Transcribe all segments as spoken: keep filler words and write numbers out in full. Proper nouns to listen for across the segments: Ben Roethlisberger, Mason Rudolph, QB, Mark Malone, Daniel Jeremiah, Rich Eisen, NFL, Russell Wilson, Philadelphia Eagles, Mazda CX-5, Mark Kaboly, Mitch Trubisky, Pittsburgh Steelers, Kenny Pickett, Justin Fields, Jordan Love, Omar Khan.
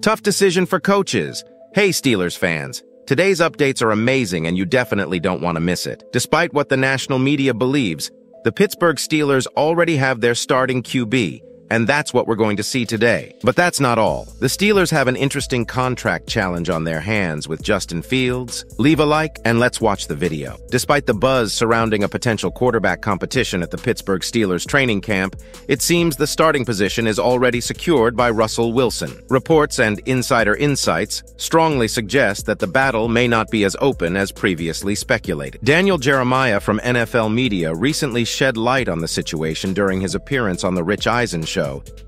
Tough decision for coaches. Hey Steelers fans, today's updates are amazing and you definitely don't want to miss it. Despite what the national media believes, the Pittsburgh Steelers already have their starting Q B, and that's what we're going to see today. But that's not all. The Steelers have an interesting contract challenge on their hands with Justin Fields. Leave a like and let's watch the video. Despite the buzz surrounding a potential quarterback competition at the Pittsburgh Steelers training camp, it seems the starting position is already secured by Russell Wilson. Reports and insider insights strongly suggest that the battle may not be as open as previously speculated. Daniel Jeremiah from N F L Media recently shed light on the situation during his appearance on the Rich Eisen show,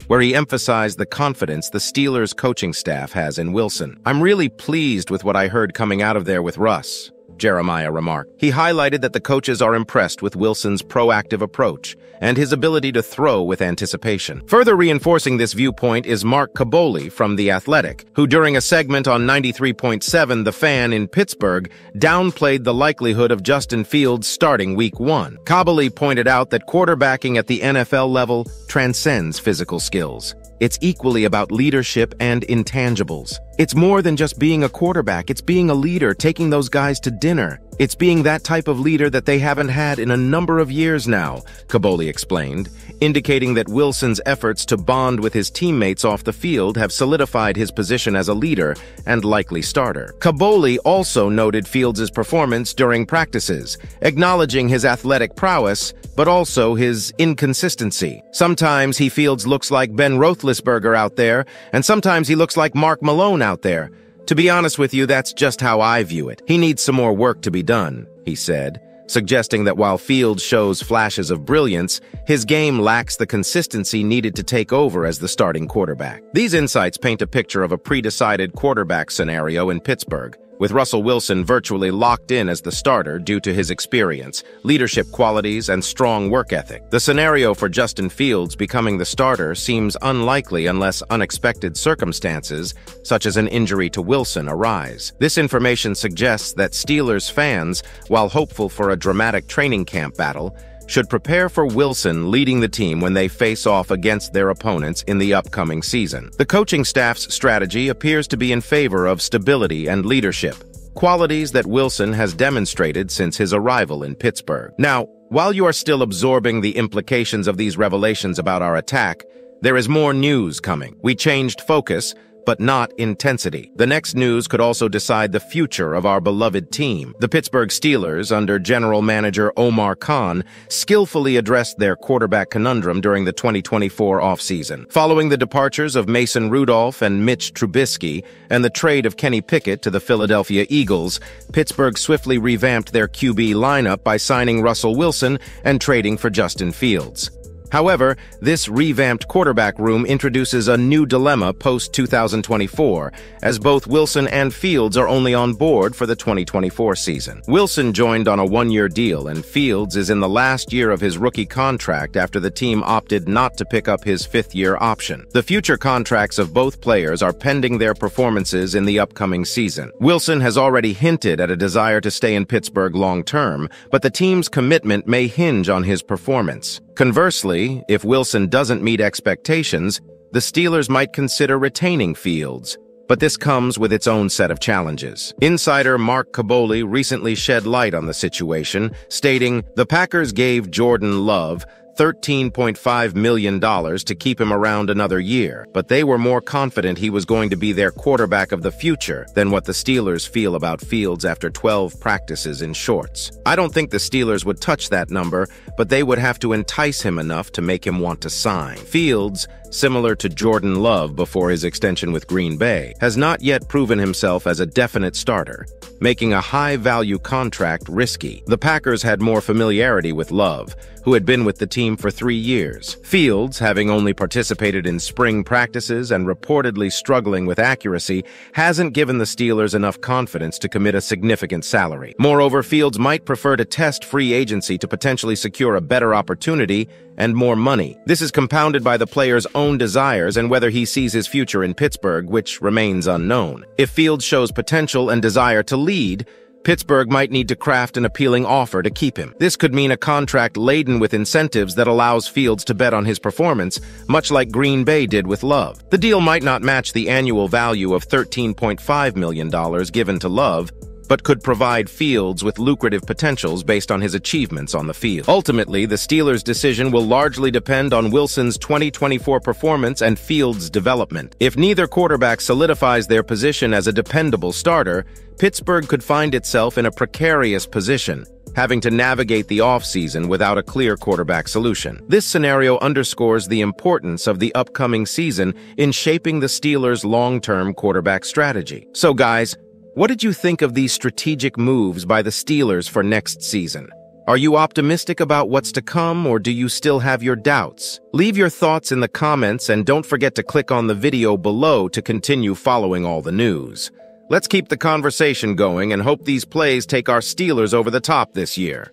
where he emphasized the confidence the Steelers coaching staff has in Wilson. "I'm really pleased with what I heard coming out of there with Russ," Jeremiah remarked. He highlighted that the coaches are impressed with Wilson's proactive approach and his ability to throw with anticipation. Further reinforcing this viewpoint is Mark Kaboly from The Athletic, who during a segment on ninety-three point seven The Fan in Pittsburgh downplayed the likelihood of Justin Fields starting week one. Kaboly pointed out that quarterbacking at the N F L level transcends physical skills. It's equally about leadership and intangibles. "It's more than just being a quarterback, it's being a leader, taking those guys to dinner. It's being that type of leader that they haven't had in a number of years now," Kaboly explained, indicating that Wilson's efforts to bond with his teammates off the field have solidified his position as a leader and likely starter. Kaboly also noted Fields' performance during practices, acknowledging his athletic prowess, but also his inconsistency. "Sometimes he Fields looks like Ben Roethlisberger out there, and sometimes he looks like Mark Malone out there. To be honest with you, that's just how I view it. He needs some more work to be done," he said, suggesting that while Fields shows flashes of brilliance, his game lacks the consistency needed to take over as the starting quarterback. These insights paint a picture of a pre-decided quarterback scenario in Pittsburgh, with Russell Wilson virtually locked in as the starter due to his experience, leadership qualities, and strong work ethic. The scenario for Justin Fields becoming the starter seems unlikely unless unexpected circumstances, such as an injury to Wilson, arise. This information suggests that Steelers fans, while hopeful for a dramatic training camp battle, should prepare for Wilson leading the team when they face off against their opponents in the upcoming season. The coaching staff's strategy appears to be in favor of stability and leadership, qualities that Wilson has demonstrated since his arrival in Pittsburgh. Now, while you are still absorbing the implications of these revelations about our attack, there is more news coming. We changed focus, but not intensity. The next news could also decide the future of our beloved team. The Pittsburgh Steelers, under general manager Omar Khan, skillfully addressed their quarterback conundrum during the twenty twenty-four offseason. Following the departures of Mason Rudolph and Mitch Trubisky and the trade of Kenny Pickett to the Philadelphia Eagles, Pittsburgh swiftly revamped their Q B lineup by signing Russell Wilson and trading for Justin Fields. However, this revamped quarterback room introduces a new dilemma post two thousand twenty-four, as both Wilson and Fields are only on board for the twenty twenty-four season. Wilson joined on a one-year deal, and Fields is in the last year of his rookie contract after the team opted not to pick up his fifth-year option. The future contracts of both players are pending their performances in the upcoming season. Wilson has already hinted at a desire to stay in Pittsburgh long-term, but the team's commitment may hinge on his performance. Conversely, if Wilson doesn't meet expectations, the Steelers might consider retaining Fields, but this comes with its own set of challenges. Insider Mark Kaboly recently shed light on the situation, stating, "The Packers gave Jordan Love thirteen point five million dollars to keep him around another year, but they were more confident he was going to be their quarterback of the future than what the Steelers feel about Fields after twelve practices in shorts. I don't think the Steelers would touch that number, but they would have to entice him enough to make him want to sign." Fields, similar to Jordan Love before his extension with Green Bay, has not yet proven himself as a definite starter, making a high-value contract risky. The Packers had more familiarity with Love, who had been with the team for three years. Fields, having only participated in spring practices and reportedly struggling with accuracy, hasn't given the Steelers enough confidence to commit a significant salary. Moreover, Fields might prefer to test free agency to potentially secure a better opportunity and more money. This is compounded by the player's own desires and whether he sees his future in Pittsburgh, which remains unknown. If Fields shows potential and desire to lead, Pittsburgh might need to craft an appealing offer to keep him. This could mean a contract laden with incentives that allows Fields to bet on his performance, much like Green Bay did with Love. The deal might not match the annual value of thirteen point five million dollars given to Love, but could provide Fields with lucrative potentials based on his achievements on the field. Ultimately, the Steelers' decision will largely depend on Wilson's twenty twenty-four performance and Fields' development. If neither quarterback solidifies their position as a dependable starter, Pittsburgh could find itself in a precarious position, having to navigate the offseason without a clear quarterback solution. This scenario underscores the importance of the upcoming season in shaping the Steelers' long-term quarterback strategy. So guys, what did you think of these strategic moves by the Steelers for next season? Are you optimistic about what's to come, or do you still have your doubts? Leave your thoughts in the comments and don't forget to click on the video below to continue following all the news. Let's keep the conversation going and hope these plays take our Steelers over the top this year.